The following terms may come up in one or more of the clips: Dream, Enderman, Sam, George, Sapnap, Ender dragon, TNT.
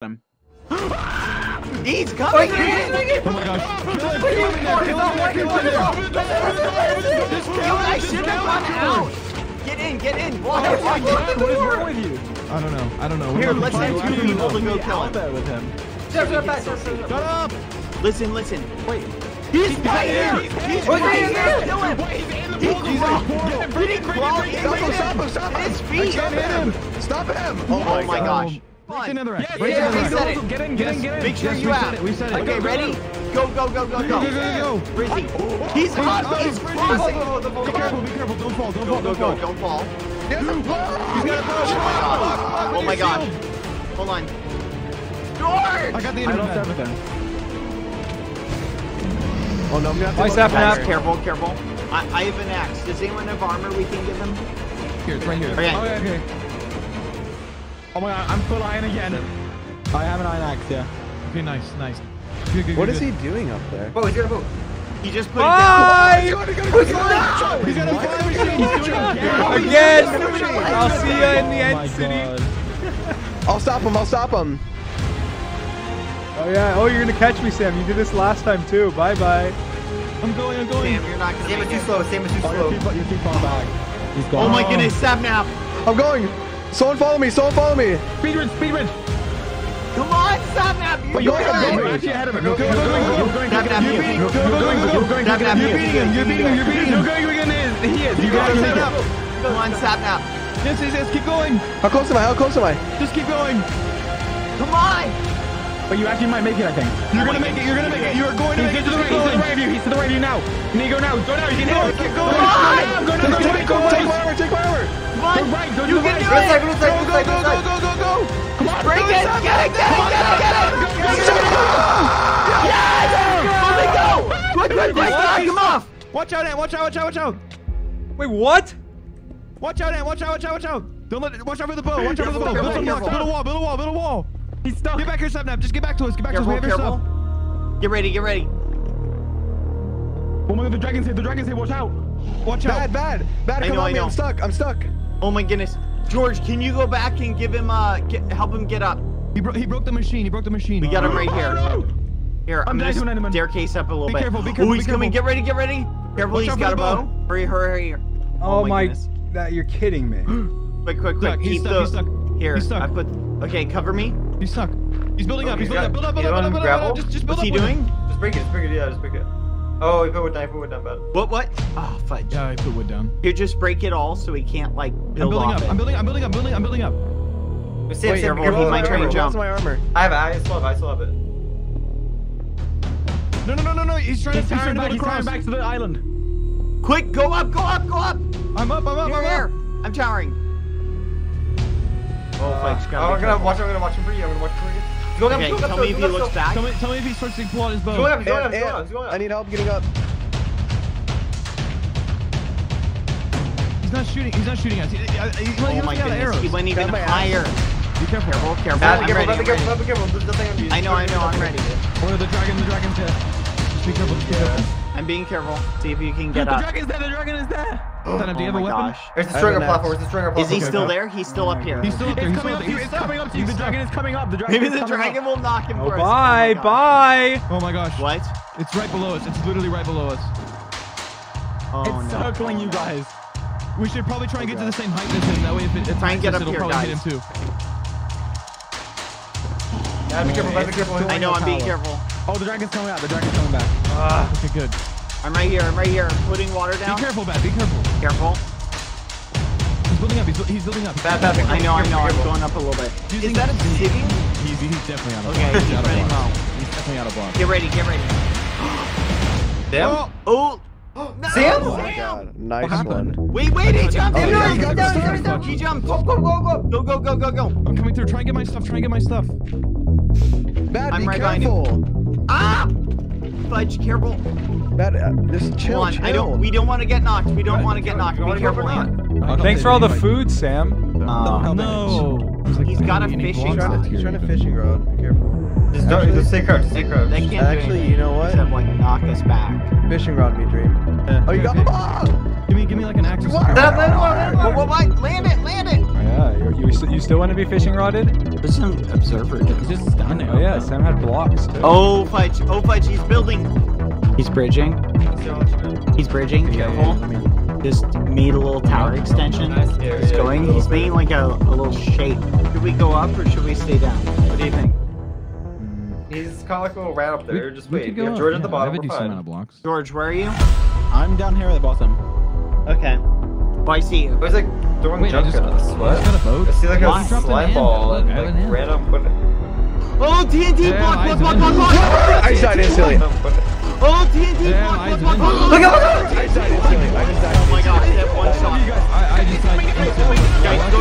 him. He's coming! Oh my gosh. I should have gone out! Get in, get in! What is wrong with you? I don't know. I don't know. Here, let's have 2 people to go kill him. With him. Shut up! Listen, listen. Wait. He's right here! He's right here! Kill him! He's in the portal! He didn't crawl! Stop him! His feet! Stop him! Stop him! Oh my gosh. Break another egg. Yeah, we said it. Get in, get in, get in. Make sure you out. Okay, ready? Go, go, go, go, go. Go, go, go. He's up. He's crossing. Be careful, be careful. Don't fall, don't fall. Go, go, go. Don't fall. He's gonna fall. Oh my god. Hold on. George! I got the internet. I don't have everything. Oh no, we have to. Nice Sapnap. Careful, careful. I have an axe. Does anyone have armor we can give him? Here, it's right here. Okay, okay. Oh my god, I'm full iron again. I have an iron axe, yeah. Okay, nice, nice. Good, good, what is he doing up there? Oh, he's got a boat. He just put it down. He's gonna fly! Again! I'll see you in the end city. I'll stop him, I'll stop him. Oh yeah, oh you're gonna catch me, Sam. You did this last time too. Bye bye. I'm going, I'm going. Sam, you're not gonna. Sam is too slow, Sam is too slow. You keep falling back. He's gone. Oh my goodness, Sapnap! I'm going! Someone follow me! Someone follow me! Speedrun! Speedrun! Come on, Sapnap! You're actually ahead of him. You're beating him. You're beating him. You're beating him. You're going again. He is. You got him. Come on, Sapnap. Yes, yes, yes. Keep going. How close am I? How close am I? Just keep going. Come on! But you actually might make it, I think. You're gonna make it. You're gonna make it. You're going to make it. He's to the right of you. He's to the right of you now. You need to go now. Go now. You can hit him. Keep going. Go now. Go now. Take my armor. Take my armor. Come on! Go right, go you can right. Do it! Go, go, go, go, go, go, go! Come on! Break it! Get it! Get it! Get it! Yes! Let it go! Quick, quick, quick! Knock him off! Watch out, Ant! Watch out, watch out, watch out! Wait, what? Watch out, Ant! Watch out, watch out, watch out! Don't let it! Watch out for the bow! Watch out for the bow! Build a wall! Build a wall! Build a wall! Build a wall! He's stuck! Get back here, Sapnap! Just get back to us! Get back to us! We have your stuff! Get ready! Get ready! Oh my god! The dragon's here! The dragon's here! Watch out! Watch out! Bad! Bad! Bad! Come on me! I'm stuck! I'm stuck! Oh my goodness, George! Can you go back and give him, help him get up? He broke the machine. He broke the machine. We got him right here. No! Here, I'm gonna just staircase up a little bit. Careful, be careful! Oh, he's coming! Get ready! Get ready! Careful! He's got a bow. Hurry! Hurry! Hurry! Oh my! That you're kidding me! Quick! Quick! Quick! He's stuck! He's stuck! Here, I put. Okay, cover me. He's stuck. He's building up. He's building up. Build up! Build up! Build up! Just build up! What's he doing? Just break it! Just break it! Yeah, just break it. Oh, he put wood down, bud. What, what? Oh, fudge. Yeah, I put wood down. You just break it all so he can't, like, build off it. I'm building up, I'm building up, I'm building up, I'm building up. Wait, Sam, he might try and jump. My armor. I still have it. No, no, no, no, no, he's trying to turn back, he's trying back to the island. Quick, go up, go up, go up! I'm up, I'm up, I'm up! I'm towering. Oh, fudge, got I'm gonna watch, him for you, okay, tell me if he looks back. Tell me if he starts to pull out his bow. Go up, go up. I need help getting up. He's not shooting. He's not shooting us. Oh my goodness! He went even higher. Be careful! Careful! Careful! Be careful! I know! I know! I'm ready. Or the dragon! The dragon's dead. Just be careful! I'm being careful. See if you can get up. The dragon's dead! The dragon is dead! Oh my gosh! There's the stringer platform. There's the stringer platform. Is he still there? He's still up here. He's still up here. It's coming up to you. It's coming up to you. The dragon is coming up. The dragon. Maybe the dragon will knock him first. Bye, bye. Oh my gosh! What? It's right below us. It's literally right below us. Oh no! It's circling you guys. We should probably try and get to the same height as him. That way, if it try and get up here, guys. Hit him too. Yeah, be careful. Be careful. I know. I'm being careful. Oh, the dragon's coming out. The dragon's coming back. Okay, good. I'm right here, I'm right here. I'm putting water down. Be careful, Bat, be careful. Careful. He's building up, he's building up. Bat, Bat, I know, I'm going up a little bit. Is that obsidian? He's definitely out of block. Okay, he's running out. He's definitely out of block. Get ready, get ready. Sam? Oh! No. Sam? Oh my god, nice one. Wait, he jumped! No, he got down, he jumped! Go, go, go, go! Go, go, go, go! I'm coming through, try and get my stuff, try and get my stuff. Bat, be careful! Ah! Fudge, careful. That, just chill, chill. We don't want to get knocked. We don't want to get knocked. Be careful, Ant. Thanks for all the food, Sam. No. He's got a fishing rod. He's trying a fishing rod. Be careful. Just stay close. Stay close. They can't actually, you know what? Except, like, knock us back. Fishing rod, me dream. Oh, you got the ball! Give me like an axe. What? Land it! Land it! Yeah, you still want to be fishing rodded? There's some observer. He's just standing. Oh yeah, Sam had blocks too. Oh, Fight, he's building. He's bridging. He's bridging. Careful. Just made a little tower extension. He's going. He's making like a little shape. Should we go up or should we stay down? What do you think? He's calico right up there. Just wait. We have George at the bottom. We're fine. George, where are you? I'm down here at the bottom. Okay. Well, I see you. It was like throwing junk at us. What? I see like a slime ball and like random. Oh, TNT! Block! I died instantly. Oh, TNT! Block! Look out! I died instantly. Oh my god! I have one shot. I just died. Go!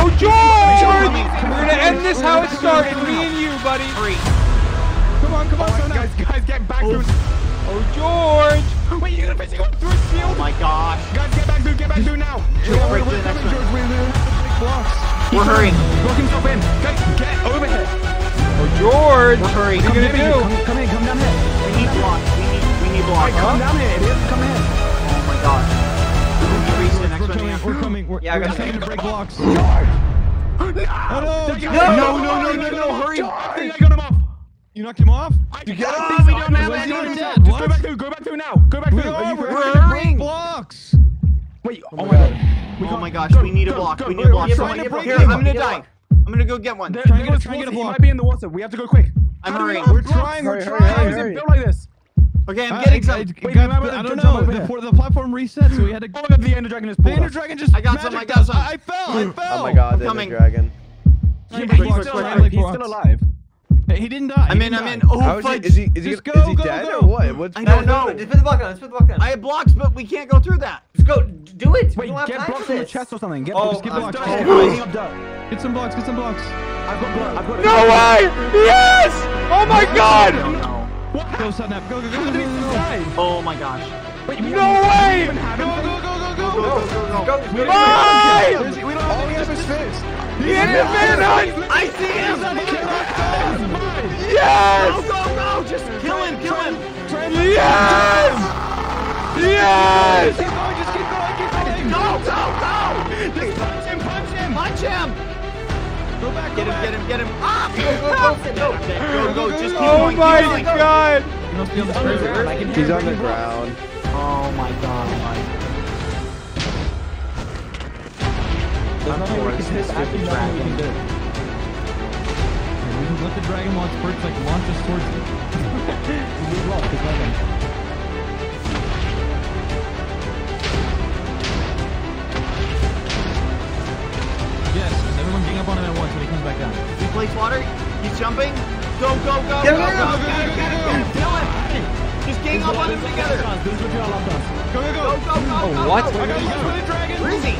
Oh, George! We're gonna end this how it started, me and you, buddy. Come on, guys, get back to it. Oh, George! Wait, you're gonna basically go through a field? Oh my gosh. Guys, get back to it now. George, we're coming, George. We're hurrying. Lock himself in. Guys, get over here. Oh, George! We're hurrying. What are you gonna do? Come in, come down here. We need blocks. We need blocks. Come down here, idiot. Come in. Oh my gosh. We're coming. Yeah, I got to break blocks. George! No, hurry! George! I got him off! You knocked him off? I think we don't have anyone dead. Just go back through now! Go back through! We're hurrying! Blocks! Wait, oh my god. Oh my gosh, we need a block. We need a block. Here, I'm gonna die. I'm gonna go get one. Try and get a block. He might be in the water. We have to go quick. I'm hurrying. We're trying. How does it build like this? Okay, I'm getting some. I don't know. The platform reset, so we had to. Oh, the Ender dragon is pulled. The Ender dragon just. I got some. I fell. Oh my god, the Ender dragon. He's still alive. He didn't die. I'm in. Oh, fudge. Is he dead or what? I don't know. Just put the block down. I have blocks, but we can't go through that. Just go. Do it. Wait, get blocks from the chest or something. Get blocks. Get some blocks. I've got blocks. No way! Yes! Oh my god! What? Go, Sapnap. Go. Oh my gosh. Wait, no way! Go. We don't have any other space. The Enderman hunt! I see him! Yes! Go. Just kill him. Yes! Yes! Just keep going. No! Just punch him! Go back, get him. Ah! Go, just keep going. Oh my god! He's on the ground. Oh my god. We can let the dragon launch us towards it. We lost the dragon. Up on him at once when he comes back down. He plays water. He's jumping. Go! Get him! Kill him! Just gang up on him together. This is what y'all left us. Go! Oh, what? I got you for the dragon. Where is he?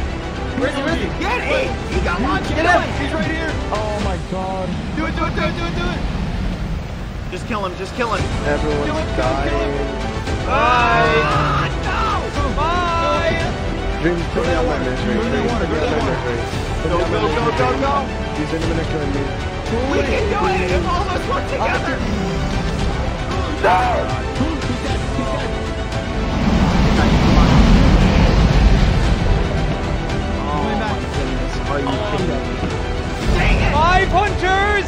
Get him! He got launched. Get him! He's right here. Oh my god. Do it! Just kill him. Everyone's dying. Bye! No! Bye! Dream's putting out my misery. Go! He's in a minute killing me. We can do it if all of us work together! No! Oh, are you kidding me? Dang it! Five hunters!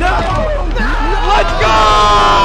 No! Five! No! Let's go!